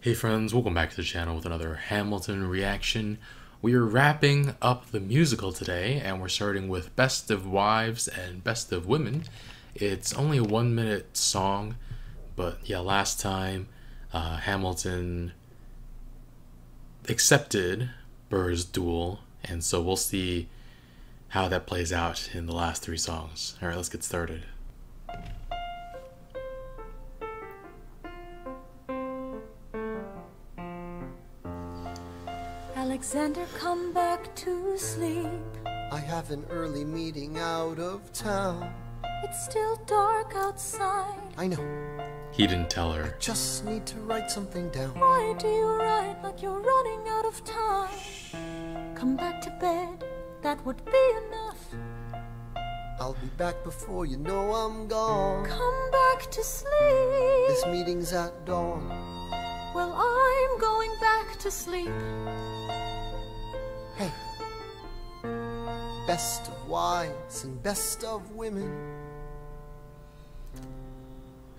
Hey friends, welcome back to the channel with another Hamilton reaction. We are wrapping up the musical today, and we're starting with Best of Wives and Best of Women. It's only a 1-minute song, but yeah, last time Hamilton accepted Burr's duel, and so we'll see how that plays out in the last 3 songs. Alright, let's get started. Alexander, come back to sleep. I have an early meeting out of town. It's still dark outside. I know. He didn't tell her. I just need to write something down. Why do you write like you're running out of time? Come back to bed, that would be enough. I'll be back before you know I'm gone. Come back to sleep. This meeting's at dawn. Well, I'm going back to sleep. Hey, best of wives and best of women.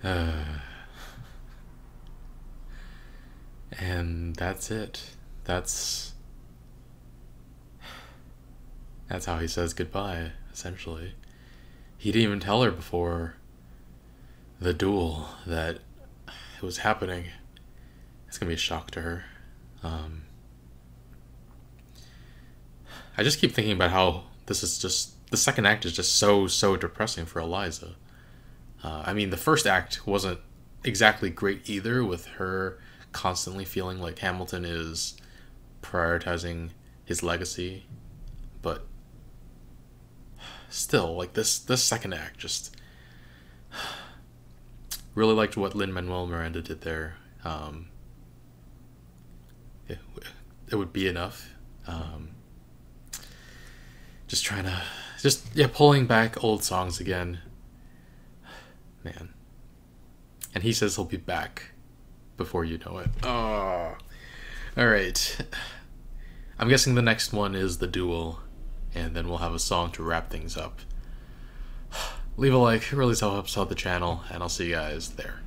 And that's it. That's how he says goodbye, essentially. He didn't even tell her before the duel that it was happening. It's gonna be a shock to her. I just keep thinking about how this is just... the second act is just so depressing for Eliza. I mean, the first act wasn't exactly great either, with her constantly feeling like Hamilton is prioritizing his legacy. But still, like, this second act just... really liked what Lin-Manuel Miranda did there. It would be enough. Just trying to, yeah, pulling back old songs again. Man. And he says he'll be back before you know it. Oh. Alright. I'm guessing the next one is the duel, and then we'll have a song to wrap things up. Leave a like, it really helps out the channel, and I'll see you guys there.